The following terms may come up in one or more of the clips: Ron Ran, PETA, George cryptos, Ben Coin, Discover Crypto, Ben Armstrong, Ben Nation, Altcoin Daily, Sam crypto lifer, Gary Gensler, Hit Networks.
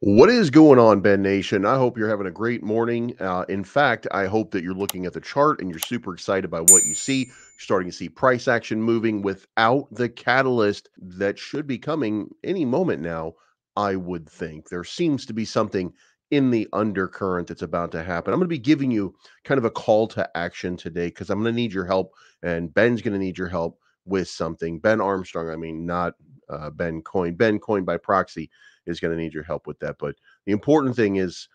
What is going on, Ben Nation? I hope you're having a great morning. In fact, I hope that you're looking at the chart and you're super excited by what you see. You're starting to see price action moving without the catalyst that should be coming any moment now, I would think. There seems to be something in the undercurrent that's about to happen. I'm going to be giving you kind of a call to action today because I'm going to need your help, and Ben's going to need your help with something. Ben Armstrong, I mean, not Ben Coin. Ben Coin by proxy is going to need your help with that. But the important thing is,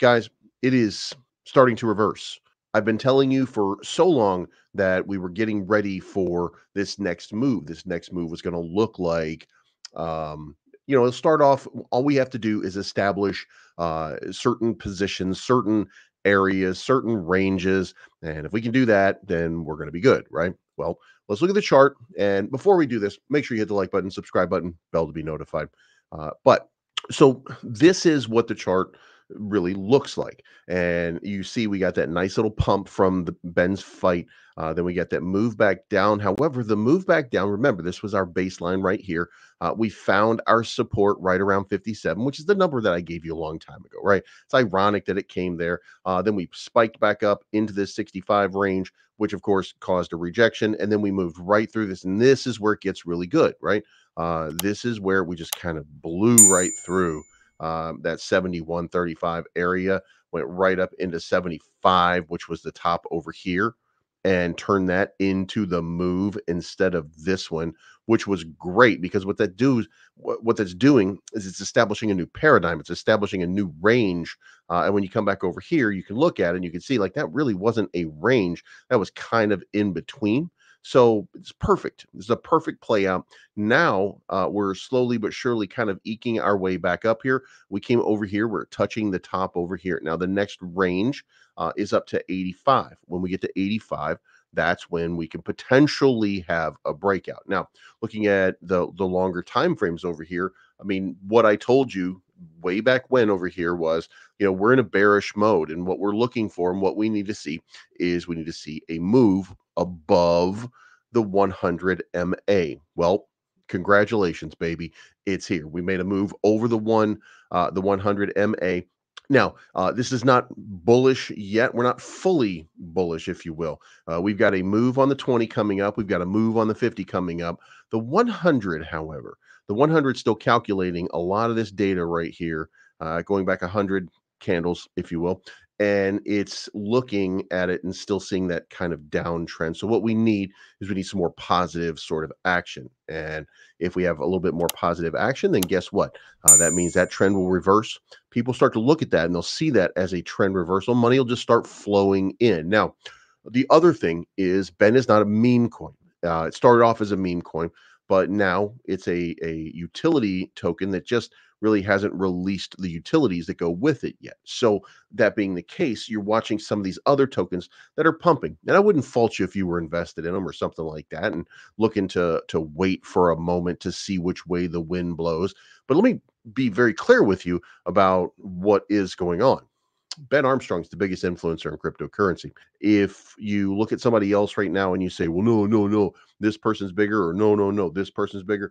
guys, it is starting to reverse. I've been telling you for so long that we were getting ready for this next move. This next move was going to look like, you know, it'll start off, all we have to do is establish certain positions, certain areas, certain ranges. And if we can do that, then we're going to be good, right? Well, let's look at the chart. And before we do this, make sure you hit the like button, subscribe button, bell to be notified. So this is what the chart really looks like. And you see, we got that nice little pump from the Ben's fight. Then we got that move back down. However, the move back down, remember, this was our baseline right here. We found our support right around 57, which is the number that I gave you a long time ago, right? It's ironic that it came there. Then we spiked back up into this 65 range, which of course caused a rejection. And then we moved right through this. And this is where it gets really good, right? This is where we just kind of blew right through that 71.35 area, went right up into 75, which was the top over here, and turned that into the move instead of this one, which was great because what that does, what that's doing is it's establishing a new paradigm. It's establishing a new range. And when you come back over here, you can look at it and you can see, like, that really wasn't a range. That was kind of in between. So it's perfect. It's a perfect play out. Now we're slowly but surely kind of eking our way back up here. We came over here. We're touching the top over here. Now the next range is up to 85. When we get to 85, that's when we can potentially have a breakout. Now, looking at the longer time frames over here, I mean, what I told you way back when over here was, you know, we're in a bearish mode, and what we're looking for and what we need to see is we need to see a move above the 100 MA. Well, congratulations, baby. It's here. We made a move over the 100 MA. Now, this is not bullish yet. We're not fully bullish, if you will. We've got a move on the 20 coming up. We've got a move on the 50 coming up. The 100, however, the 100 still calculating a lot of this data right here, going back 100 candles, if you will. And it's looking at it and still seeing that kind of downtrend. So what we need is we need some more positive sort of action. And if we have a little bit more positive action, then guess what? That means that trend will reverse. People start to look at that and they'll see that as a trend reversal. Money will just start flowing in. Now, the other thing is Ben is not a meme coin. It started off as a meme coin, but now it's a utility token that just really hasn't released the utilities that go with it yet. So that being the case, you're watching some of these other tokens that are pumping. And I wouldn't fault you if you were invested in them or something like that and looking to wait for a moment to see which way the wind blows. But let me be very clear with you about what is going on. Ben Armstrong's the biggest influencer in cryptocurrency. If you look at somebody else right now and you say, well, no, this person's bigger, or no, this person's bigger.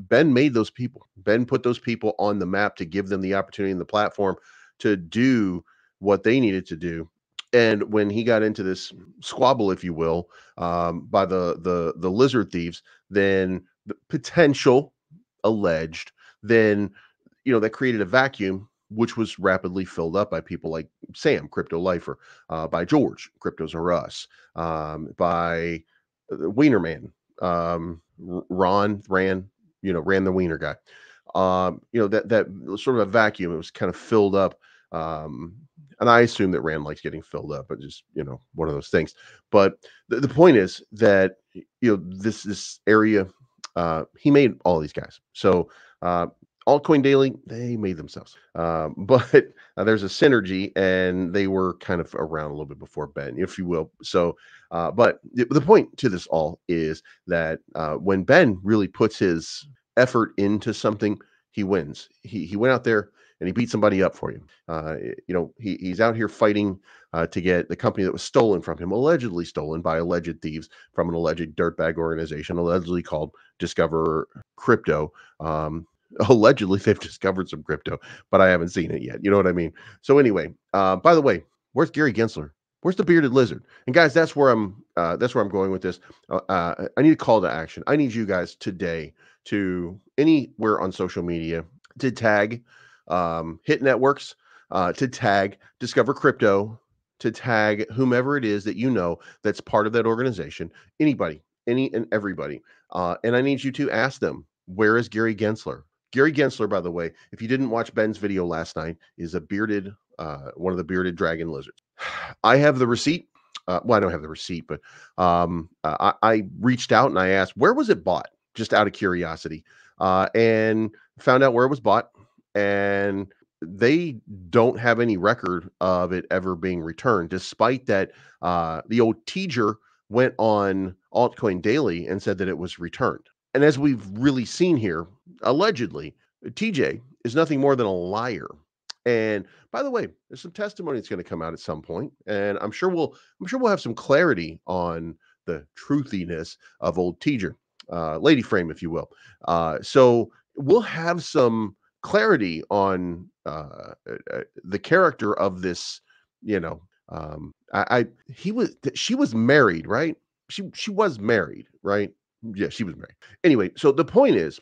Ben made those people. Ben put those people on the map to give them the opportunity and the platform to do what they needed to do. And when he got into this squabble, if you will, by the lizard thieves, then the potential alleged, then, you know, that created a vacuum, which was rapidly filled up by people like Sam Crypto Lifer, by George Cryptos or Us, by Wienerman, Ron Ran, you know, Ran the Wiener guy. You know, that sort of a vacuum, it was kind of filled up. And I assume that Ran likes getting filled up, but just, you know, one of those things. But the point is that, you know, this area, he made all these guys. So, Altcoin Daily, they made themselves. But there's a synergy, and they were kind of around a little bit before Ben, if you will. So, but the point to this all is that when Ben really puts his effort into something, he wins. He went out there and he beat somebody up for you. You know, he's out here fighting to get the company that was stolen from him, allegedly stolen by alleged thieves from an alleged dirtbag organization, allegedly called Discover Crypto. Allegedly, they've discovered some crypto, but I haven't seen it yet. You know what I mean? So anyway, by the way, where's Gary Gensler? Where's the bearded lizard? And guys, that's where I'm going with this. I need a call to action. I need you guys today to anywhere on social media to tag Hit Networks, to tag Discover Crypto, to tag whomever it is that you know that's part of that organization, anybody, any and everybody. And I need you to ask them, where is Gary Gensler? Gary Gensler, by the way, if you didn't watch Ben's video last night, is a bearded, one of the bearded dragon lizards. I have the receipt. Well, I don't have the receipt, but I reached out and I asked, where was it bought? Just out of curiosity, and found out where it was bought. And they don't have any record of it ever being returned, despite that the old teacher went on Altcoin Daily and said that it was returned. And as we've really seen here, allegedly, TJ is nothing more than a liar. And by the way, there's some testimony that's going to come out at some point, and I'm sure we'll have some clarity on the truthiness of old TJ, lady frame, if you will. So we'll have some clarity on the character of this. You know, she was married, right? She was married, right? Yeah, she was married. Anyway, so the point is,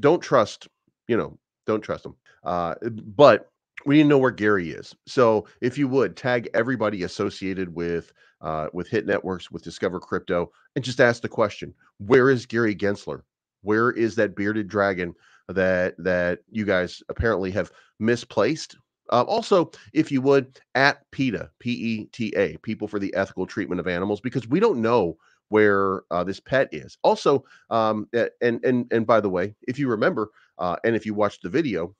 don't trust them. But we need to know where Gary is. So if you would, tag everybody associated with Hit Networks, with Discover Crypto, and just ask the question, where is Gary Gensler? Where is that bearded dragon that you guys apparently have misplaced? Also, if you would, at PETA, P-E-T-A, People for the Ethical Treatment of Animals, because we don't know where this pet is. Also, and by the way, if you remember, and if you watched the video,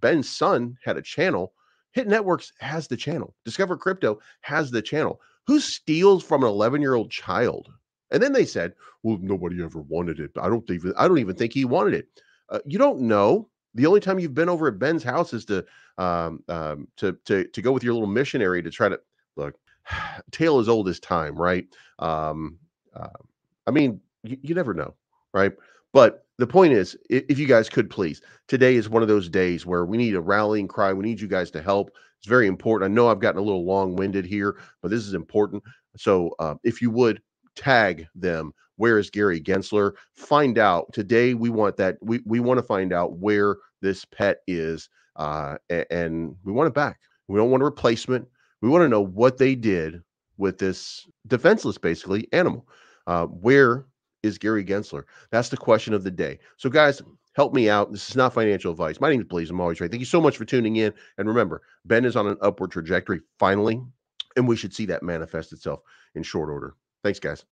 Ben's son had a channel. Hit Networks has the channel. Discover Crypto has the channel. Who steals from an 11-year-old child? And then they said, well, nobody ever wanted it. I don't even think he wanted it. You don't know. The only time you've been over at Ben's house is to go with your little missionary to try to look. Tale as old as time, right? I mean, you never know, right? But the point is, if you guys could please, today is one of those days where we need a rallying cry. We need you guys to help. It's very important. I know I've gotten a little long-winded here, but this is important. So if you would, tag them. Where is Gary Gensler? Find out. Today, we want that. We want to find out where this pet is, and we want it back. We don't want a replacement. We want to know what they did with this defenseless, basically, animal. Where is Gary Gensler? That's the question of the day. So, guys, help me out. This is not financial advice. My name is Blaze. I'm always right. Thank you so much for tuning in. And remember, Ben is on an upward trajectory, finally, and we should see that manifest itself in short order. Thanks, guys.